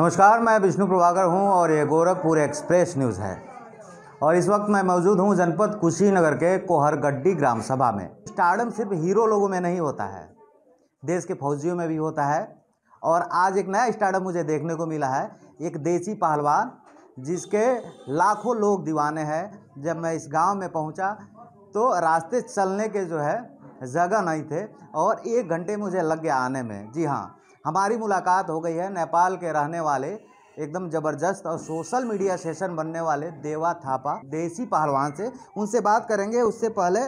नमस्कार, मैं विष्णु प्रभाकर हूं और ये गोरखपुर एक्सप्रेस न्यूज़ है। और इस वक्त मैं मौजूद हूं जनपद कुशीनगर के कोहरगड्डी ग्राम सभा में। स्टारडम सिर्फ हीरो लोगों में नहीं होता है, देश के फौजियों में भी होता है। और आज एक नया स्टारडम मुझे देखने को मिला है, एक देसी पहलवान जिसके लाखों लोग दीवाने हैं। जब मैं इस गाँव में पहुँचा तो रास्ते चलने के जो है जगह नहीं थे और 1 घंटे मुझे लग गया आने में। जी हाँ, हमारी मुलाकात हो गई है नेपाल के रहने वाले एकदम ज़बरदस्त और सोशल मीडिया सेशन बनने वाले देवा थापा देसी पहलवान से। उनसे बात करेंगे। उससे पहले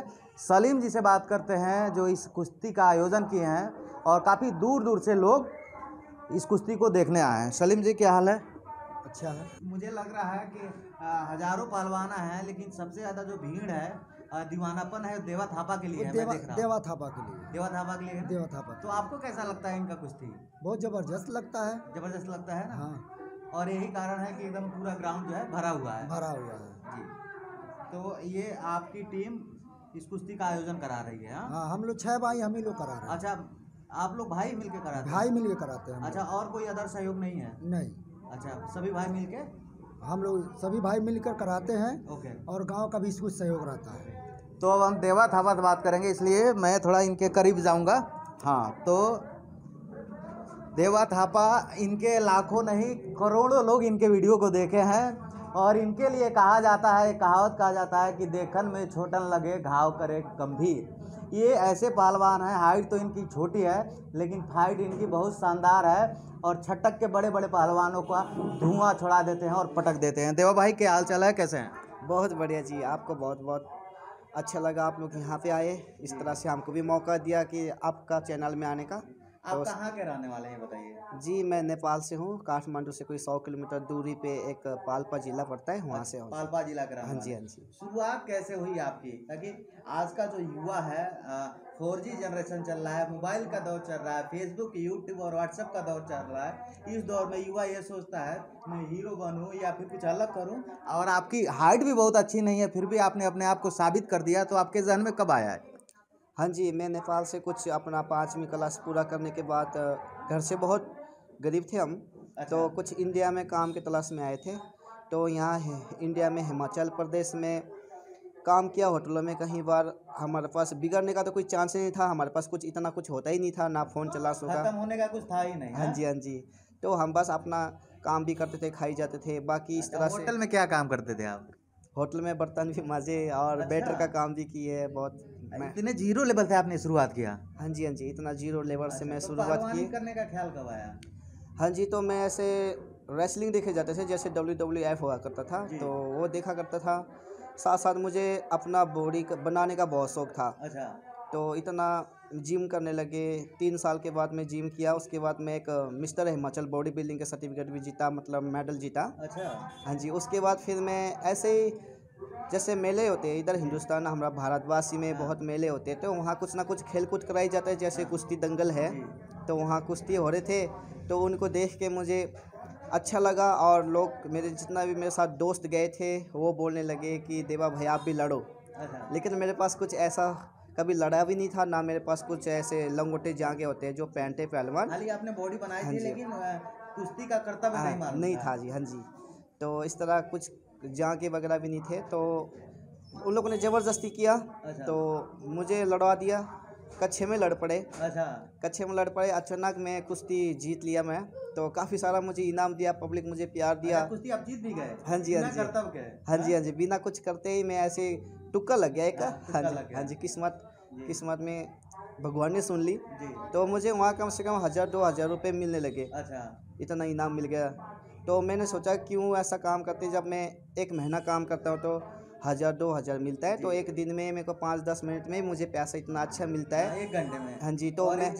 सलीम जी से बात करते हैं जो इस कुश्ती का आयोजन किए हैं और काफ़ी दूर दूर से लोग इस कुश्ती को देखने आए हैं। सलीम जी, क्या हाल है? अच्छा है। मुझे लग रहा है कि हज़ारों पहलवाना हैं लेकिन सबसे ज़्यादा जो भीड़ है, दीवानापन है देवा थापा के लिए है। देवा थापा के लिए। तो आपको कैसा लगता है इनका कुश्ती? बहुत जबरदस्त लगता है। जबरदस्त लगता है ना? हाँ। और यही कारण है कि एकदम पूरा ग्राउंड जो है भरा हुआ है जी। तो ये आपकी टीम इस कुश्ती का आयोजन करा रही है? हाँ, हम लोग 6 भाई हम ही लोग करा रहे हैं। अच्छा, आप लोग भाई मिलके कराते हैं? भाई मिलके कराते हैं। अच्छा, और कोई अदर सहयोग नहीं है? नहीं। अच्छा, सभी भाई मिलके कराते हैं। ओके। और गांव का भी कुछ सहयोग रहता है। तो अब हम देवा थापा से बात करेंगे, इसलिए मैं थोड़ा इनके करीब जाऊंगा। हाँ, तो देवा थापा, इनके लाखों नहीं करोड़ों लोग इनके वीडियो को देखे हैं और इनके लिए कहा जाता है, कहावत कहा जाता है कि देखन में छोटन लगे घाव करे गंभीर। ये ऐसे पहलवान हैं, हाइट तो इनकी छोटी है लेकिन फाइट इनकी बहुत शानदार है और छटक के बड़े बड़े पहलवानों का धुआं छोड़ा देते हैं और पटक देते हैं। देवा भाई, क्या हाल चाल है, कैसे हैं? बहुत बढ़िया जी। आपको बहुत बहुत अच्छा लगा आप लोग यहाँ पे आए, इस तरह से हमको भी मौका दिया कि आपका चैनल में आने का। आप कहाँ के रहने वाले हैं, बताइए? जी, मैं नेपाल से हूँ। काठमांडू से कोई 100 किलोमीटर दूरी पे एक पालपा जिला पड़ता है, वहाँ से हूँ। पालपा जिला का? हाँ जी, हाँ जी। शुरुआत कैसे हुई आपकी? ताकि आज का जो युवा है, 4G जनरेशन चल रहा है, मोबाइल का दौर चल रहा है, फेसबुक, यूट्यूब और व्हाट्सअप का दौर चल रहा है। इस दौर में युवा ये सोचता है मैं हीरो बनूँ या फिर कुछ अलग करूँ। और आपकी हाइट भी बहुत अच्छी नहीं है, फिर भी आपने अपने आप को साबित कर दिया। तो आपके जहन में कब आया है? हाँ जी, मैं नेपाल से कुछ अपना 5वीं क्लास पूरा करने के बाद, घर से बहुत गरीब थे हम। अच्छा। तो कुछ इंडिया में काम के तलाश में आए थे, तो यहाँ इंडिया में हिमाचल प्रदेश में काम किया होटलों में। कहीं बार हमारे पास बिगड़ने का तो कोई चांस नहीं था, हमारे पास कुछ इतना कुछ होता ही नहीं था, ना फ़ोन चला सका, खत्म होने का कुछ था ही नहीं। हाँ जी, हाँ जी। तो हम बस अपना काम भी करते थे, खाई जाते थे बाकी इस तरह से। होटल में क्या काम करते थे आप? होटल में बर्तन भी माजे और वेटर का काम भी किए बहुत। इतने जीरो लेवल से आपने शुरुआत किया? हाँ जी, हाँ जी, इतना जीरो लेवल से मैं शुरुआत की। करने का ख्याल कब आया? हाँ जी, तो मैं ऐसे रेसलिंग देखे जाते थे, जैसे WWF हुआ करता था, तो वो देखा करता था। साथ साथ मुझे अपना बॉडी बनाने का बहुत शौक था। अच्छा। तो इतना जिम करने लगे, 3 साल के बाद मैं जिम किया। उसके बाद मैं एक मिस्टर हिमाचल बॉडी बिल्डिंग का सर्टिफिकेट भी जीता, मतलब मेडल जीता। अच्छा। हाँ जी। उसके बाद फिर मैं ऐसे ही, जैसे मेले होते हैं इधर हिंदुस्तान, हमारा भारतवासी में बहुत मेले होते हैं, तो वहाँ कुछ ना कुछ खेल कूद कराई जाता है। जैसे कुश्ती दंगल है, तो वहाँ कुश्ती हो रहे थे, तो उनको देख के मुझे अच्छा लगा। और लोग मेरे, जितना भी मेरे साथ दोस्त गए थे, वो बोलने लगे कि देवा भाई आप भी लड़ो। लेकिन मेरे पास कुछ ऐसा कभी लड़ा भी नहीं था, ना मेरे पास कुछ ऐसे लंगोटे जांगे होते हैं जो पहनते पहलवान। खाली आपने बॉडी बनाई थी लेकिन कुश्ती का कर्तव्य नहीं था जी। हाँ जी। तो इस तरह कुछ जांगे वगैरह भी नहीं थे, तो उन लोगों ने ज़बरदस्ती किया। अच्छा। तो मुझे लड़वा दिया, कच्छे में लड़ पड़े। अच्छा। कच्छे में लड़ पड़े, अचानक मैं कुश्ती जीत लिया मैं, तो काफ़ी सारा मुझे इनाम दिया, पब्लिक मुझे प्यार दिया। अच्छा, कुश्ती आप जीत भी गए? हाँ जी, हाँ जी। हाँ जी, हाँ जी। बिना कुछ करते ही मैं ऐसे टुक्का लग गया एक। हाँ जी। किस्मत में भगवान ने सुन ली, तो मुझे वहाँ कम से कम 1000-2000 रुपये मिलने लगे। अच्छा। इतना इनाम मिल गया, तो मैंने सोचा क्यों ऐसा काम करते, जब मैं 1 महीना काम करता हूँ तो 1000-2000 मिलता है, तो एक दिन में मेरे को 5-10 मिनट में मुझे पैसा इतना अच्छा मिलता है, 1 घंटे में। हाँ जी। तो मैं,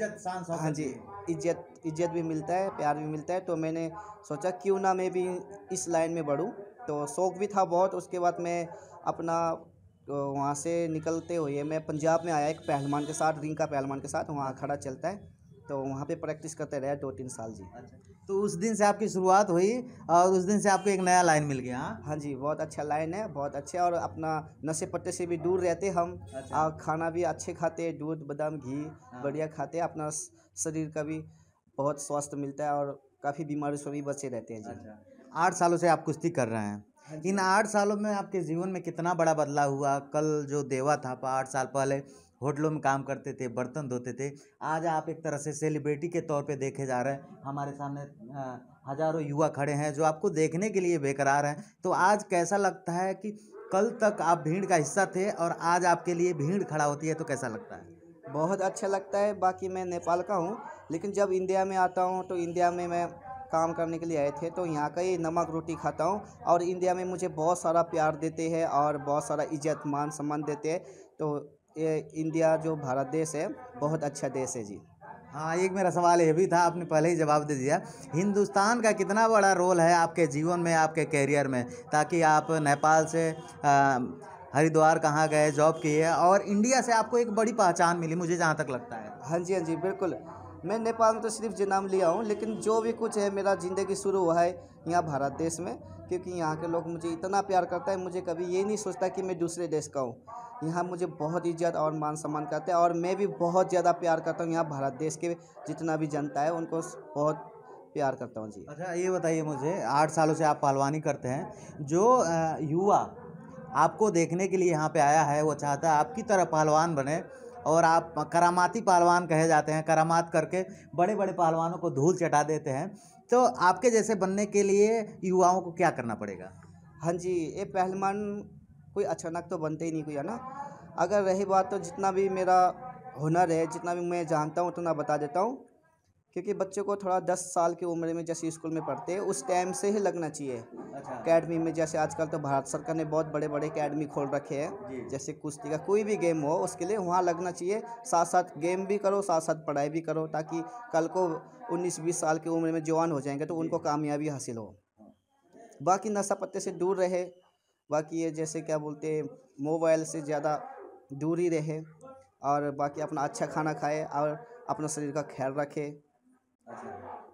हाँ जी, इज्जत भी मिलता है, प्यार भी मिलता है। तो मैंने सोचा क्यों ना मैं भी इस लाइन में बढ़ूँ, तो शौक़ भी था बहुत। उसके बाद मैं अपना वहाँ से निकलते हुए मैं पंजाब में आया, एक पहलवान के साथ, रिंका पहलवान के साथ, वहाँ अखाड़ा चलता है, तो वहाँ पे प्रैक्टिस करते रहे 2-3 साल जी। तो उस दिन से आपकी शुरुआत हुई और उस दिन से आपको एक नया लाइन मिल गया? हाँ जी, बहुत अच्छा लाइन है, बहुत अच्छे। और अपना नशे पट्टे से भी दूर रहते हम। अच्छा। खाना भी अच्छे खाते, दूध बादाम घी बढ़िया खाते, अपना शरीर का भी बहुत स्वास्थ्य मिलता है और काफ़ी बीमारी से भी बचे रहते हैं जी। 8 सालों से आप कुश्ती कर रहे हैं, इन 8 सालों में आपके जीवन में कितना बड़ा बदलाव हुआ? कल जो देवा थापा 8 साल पहले होटलों में काम करते थे, बर्तन धोते थे, आज आप एक तरह से सेलिब्रिटी के तौर पे देखे जा रहे हैं। हमारे सामने हजारों युवा खड़े हैं जो आपको देखने के लिए बेकरार हैं। तो आज कैसा लगता है कि कल तक आप भीड़ का हिस्सा थे और आज आपके लिए भीड़ खड़ा होती है, तो कैसा लगता है? बहुत अच्छा लगता है। बाकी मैं नेपाल का हूँ, लेकिन जब इंडिया में आता हूँ तो इंडिया में मैं काम करने के लिए आए थे, तो यहाँ का ये नमक रोटी खाता हूँ। और इंडिया में मुझे बहुत सारा प्यार देते हैं और बहुत सारा इज्जत मान सम्मान देते हैं। तो ये इंडिया जो भारत देश है बहुत अच्छा देश है जी। हाँ, एक मेरा सवाल ये भी था, आपने पहले ही जवाब दे दिया। हिंदुस्तान का कितना बड़ा रोल है आपके जीवन में, आपके कैरियर में, ताकि आप नेपाल से हरिद्वार कहाँ गए, जॉब किए, और इंडिया से आपको एक बड़ी पहचान मिली, मुझे जहाँ तक लगता है। हाँ जी, हाँ जी, बिल्कुल। मैं नेपाल में तो सिर्फ जन्म लिया हूँ, लेकिन जो भी कुछ है मेरा ज़िंदगी शुरू हुआ है यहाँ भारत देश में, क्योंकि यहाँ के लोग मुझे इतना प्यार करता है। मुझे कभी ये नहीं सोचता कि मैं दूसरे देश का हूँ। यहाँ मुझे बहुत इज्जत और मान सम्मान करते हैं, और मैं भी बहुत ज़्यादा प्यार करता हूँ यहाँ भारत देश के जितना भी जनता है, उनको बहुत प्यार करता हूँ जी। अच्छा, ये बताइए मुझे, 8 सालों से आप पहलवानी करते हैं, जो युवा आपको देखने के लिए यहाँ पर आया है वो चाहता है आपकी तरह पहलवान बने, और आप करामाती पहलवान कहे जाते हैं, करामात करके बड़े बड़े पहलवानों को धूल चटा देते हैं, तो आपके जैसे बनने के लिए युवाओं को क्या करना पड़ेगा? हाँ जी, ये पहलवान कोई अचानक तो बनते ही नहीं कोई, है ना। अगर रही बात, तो जितना भी मेरा हुनर है, जितना भी मैं जानता हूँ उतना बता देता हूँ, क्योंकि बच्चों को थोड़ा 10 साल की उम्र में जैसे स्कूल में पढ़ते हैं उस टाइम से ही लगना चाहिए। अच्छा। अकेडमी में, जैसे आजकल तो भारत सरकार ने बहुत बड़े बड़े अकेडमी खोल रखे हैं, जैसे कुश्ती का कोई भी गेम हो उसके लिए वहाँ लगना चाहिए। साथ साथ गेम भी करो, साथ साथ पढ़ाई भी करो, ताकि कल को 19-20 साल की उम्र में जवान हो जाएंगे तो उनको कामयाबी हासिल हो। बाकी नशा पत्ते से दूर रहे, बाकी ये जैसे क्या बोलते हैं, मोबाइल से ज़्यादा दूर ही रहे, और बाकी अपना अच्छा खाना खाए और अपना शरीर का ख्याल रखे।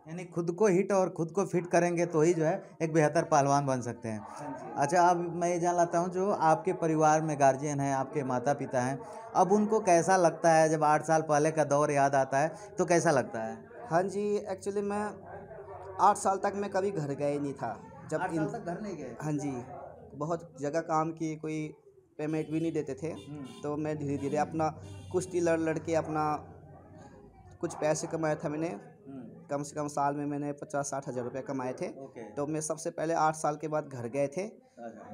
यानी खुद को हिट और खुद को फिट करेंगे तो ही जो है एक बेहतर पहलवान बन सकते हैं। अच्छा, अब मैं ये जान लाता हूँ, जो आपके परिवार में गार्जियन हैं, आपके माता पिता हैं, अब उनको कैसा लगता है जब 8 साल पहले का दौर याद आता है तो कैसा लगता है? हाँ जी, एक्चुअली मैं 8 साल तक मैं कभी घर गए नहीं था। जब 8 साल तक घर नहीं गए? हाँ जी, बहुत जगह काम की, कोई पेमेंट भी नहीं देते थे, तो मैं धीरे धीरे अपना कुश्ती लड़ लड़ के अपना कुछ पैसे कमाया था मैंने। कम से कम साल में मैंने 50-60 हज़ार रुपये कमाए थे। तो मैं सबसे पहले 8 साल के बाद घर गए थे,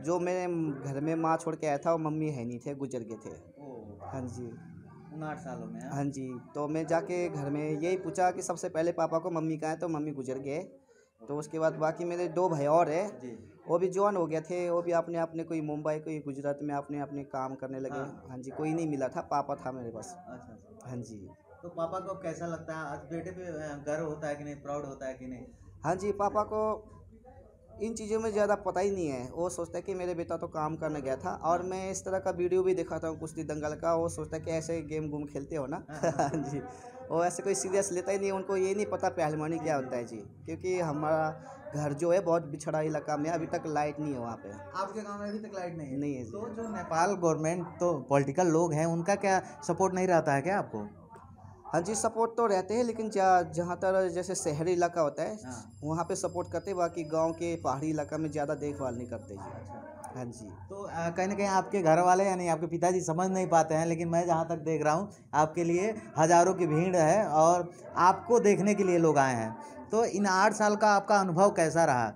जो मेरे घर में माँ छोड़ के आया था, और मम्मी है नहीं थे, गुजर गए थे। हाँ जी, 8 सालों में। हाँ जी, तो मैं जाके घर में यही पूछा कि सबसे पहले पापा को मम्मी कहाँ है, तो मम्मी गुजर गए। तो उसके बाद बाकी मेरे 2 भाई और है, वो भी जॉइन हो गए थे, वो भी अपने अपने, कोई मुंबई, कोई गुजरात में अपने अपने काम करने लगे। हाँ जी, कोई नहीं मिला था, पापा था मेरे पास। हाँ जी, तो पापा को अब कैसा लगता है? आज बेटे पे गर्व होता है कि नहीं, प्राउड होता है कि नहीं? हाँ जी, पापा को इन चीज़ों में ज़्यादा पता ही नहीं है। वो सोचता है कि मेरे बेटा तो काम करने गया था, और मैं इस तरह का वीडियो भी दिखाता हूँ कुश्ती दंगल का, वो सोचता है कि ऐसे गेम गुम खेलते हो ना। हाँ जी, वो ऐसे कोई सीरियस लेता ही नहीं, उनको ये नहीं पता पहलवानी क्या होता है जी। क्योंकि हमारा घर जो है बहुत पिछड़ा इलाका में, अभी तक लाइट नहीं है वहाँ पे। आपके गाँव में अभी तक लाइट नहीं है? तो जो नेपाल गवर्नमेंट, तो पॉलिटिकल लोग हैं, उनका क्या सपोर्ट नहीं रहता है क्या आपको? हाँ जी, सपोर्ट तो रहते हैं, लेकिन जहाँ तक जैसे शहरी इलाका होता है वहाँ पे सपोर्ट करते हैं, बाकी गांव के पहाड़ी इलाका में ज़्यादा देखभाल नहीं करते जी। हाँ जी, तो कहीं ना कहीं आपके घर वाले यानी आपके पिताजी समझ नहीं पाते हैं, लेकिन मैं जहाँ तक देख रहा हूँ आपके लिए हज़ारों की भीड़ है और आपको देखने के लिए लोग आए हैं। तो इन 8 साल का आपका अनुभव कैसा रहा?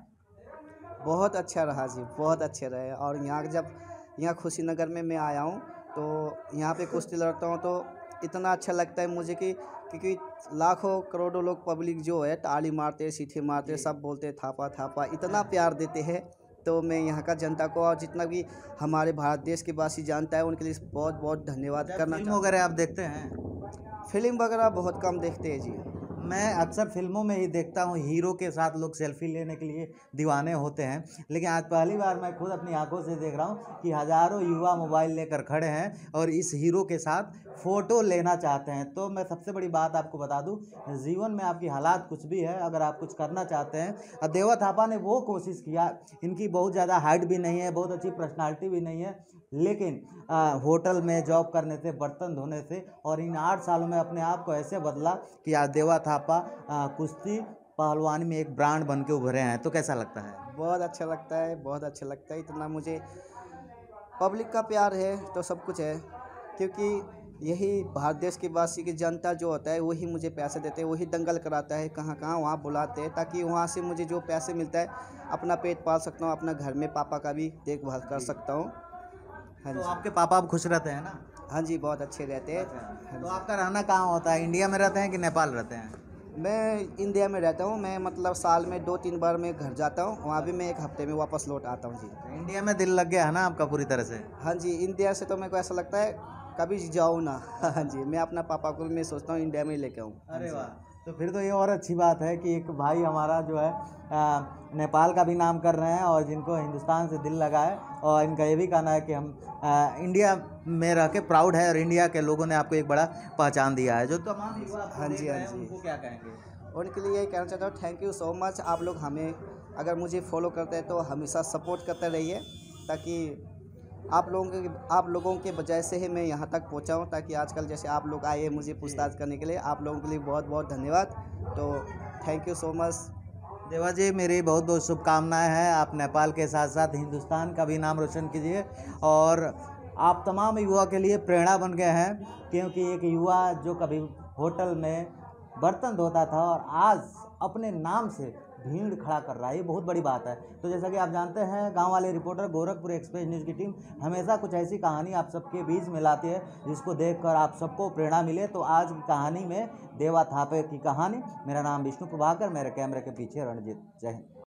बहुत अच्छा रहा जी, बहुत अच्छे रहे। और यहाँ जब यहाँ कुशीनगर में मैं आया हूँ तो यहाँ पर कुश्ती लड़ता हूँ, तो इतना अच्छा लगता है मुझे कि क्योंकि लाखों करोड़ों लोग पब्लिक जो है ताली मारते, सीटी मारते, सब बोलते थापा थापा, इतना प्यार देते हैं। तो मैं यहाँ का जनता को और जितना भी हमारे भारत देश के वासी जानता है उनके लिए बहुत बहुत धन्यवाद करना। फिल्म वगैरह आप देखते हैं? फिल्म वगैरह बहुत कम देखते हैं जी। मैं अक्सर फिल्मों में ही देखता हूँ हीरो के साथ लोग सेल्फी लेने के लिए दीवाने होते हैं, लेकिन आज पहली बार मैं खुद अपनी आंखों से देख रहा हूँ कि हज़ारों युवा मोबाइल लेकर खड़े हैं और इस हीरो के साथ फ़ोटो लेना चाहते हैं। तो मैं सबसे बड़ी बात आपको बता दूँ, जीवन में आपकी हालात कुछ भी है, अगर आप कुछ करना चाहते हैं, और देवा थापा ने वो कोशिश किया। इनकी बहुत ज़्यादा हाइट भी नहीं है, बहुत अच्छी पर्सनालिटी भी नहीं है, लेकिन होटल में जॉब करने से, बर्तन धोने से, और इन 8 सालों में अपने आप को ऐसे बदला कि आज देवा थापा कुश्ती पहलवान में एक ब्रांड बन के उभरे हैं, तो कैसा लगता है? बहुत अच्छा लगता है, बहुत अच्छा लगता है। इतना मुझे पब्लिक का प्यार है तो सब कुछ है, क्योंकि यही भारत देश की वासी की जनता जो होता है वही मुझे पैसे देते हैं, वही दंगल कराता है कहाँ कहाँ, वहाँ बुलाते हैं ताकि वहाँ से मुझे जो पैसे मिलता है अपना पेट पाल सकता हूँ, अपना घर में पापा का भी देखभाल कर सकता हूँ। हाँ जी, तो आपके पापा आप खुश रहते हैं ना? हाँ जी, बहुत अच्छे रहते हैं। अच्छा। तो आपका रहना कहाँ होता है, इंडिया में रहते हैं कि नेपाल रहते हैं? मैं इंडिया में रहता हूँ। मैं मतलब साल में 2-3 बार मैं घर जाता हूँ, वहाँ भी मैं 1 हफ्ते में वापस लौट आता हूँ। जी, इंडिया में दिल लग गया है ना आपका पूरी तरह से? हाँ जी, इंडिया से तो मेरे को ऐसा लगता है कभी जाऊँ ना। हाँ जी, मैं अपना पापा को मैं सोचता हूँ इंडिया में ही लेके आऊँ। अरे वाह, तो फिर तो ये और अच्छी बात है कि एक भाई हमारा जो है नेपाल का भी नाम कर रहे हैं और जिनको हिंदुस्तान से दिल लगा है, और इनका ये भी कहना है कि हम इंडिया में रह के प्राउड है और इंडिया के लोगों ने आपको एक बड़ा पहचान दिया है जो तमाम युवा। हाँ जी, हाँ जी, उनको क्या कहेंगे? उनके लिए यही कहना चाहता हूँ, थैंक यू सो मच। आप लोग हमें, अगर मुझे फॉलो करते हैं तो हमेशा सपोर्ट करते रहिए, ताकि आप लोगों के वजह से ही मैं यहाँ तक पहुँचा हूँ, ताकि आजकल जैसे आप लोग आए मुझे पूछताछ करने के लिए, आप लोगों के लिए बहुत बहुत धन्यवाद। तो थैंक यू सो मच। देवा जी, मेरी बहुत बहुत शुभकामनाएं हैं। आप नेपाल के साथ साथ हिंदुस्तान का भी नाम रोशन कीजिए, और आप तमाम युवा के लिए प्रेरणा बन गए हैं, क्योंकि एक युवा जो कभी होटल में बर्तन धोता था और आज अपने नाम से भीड़ खड़ा कर रहा है, ये बहुत बड़ी बात है। तो जैसा कि आप जानते हैं, गांव वाले रिपोर्टर गोरखपुर एक्सप्रेस न्यूज़ की टीम हमेशा कुछ ऐसी कहानी आप सबके बीच में लाती है जिसको देखकर आप सबको प्रेरणा मिले। तो आज की कहानी में देवा थापे की कहानी। मेरा नाम विष्णु प्रभाकर, मेरे कैमरे के पीछे रणजीत जैन।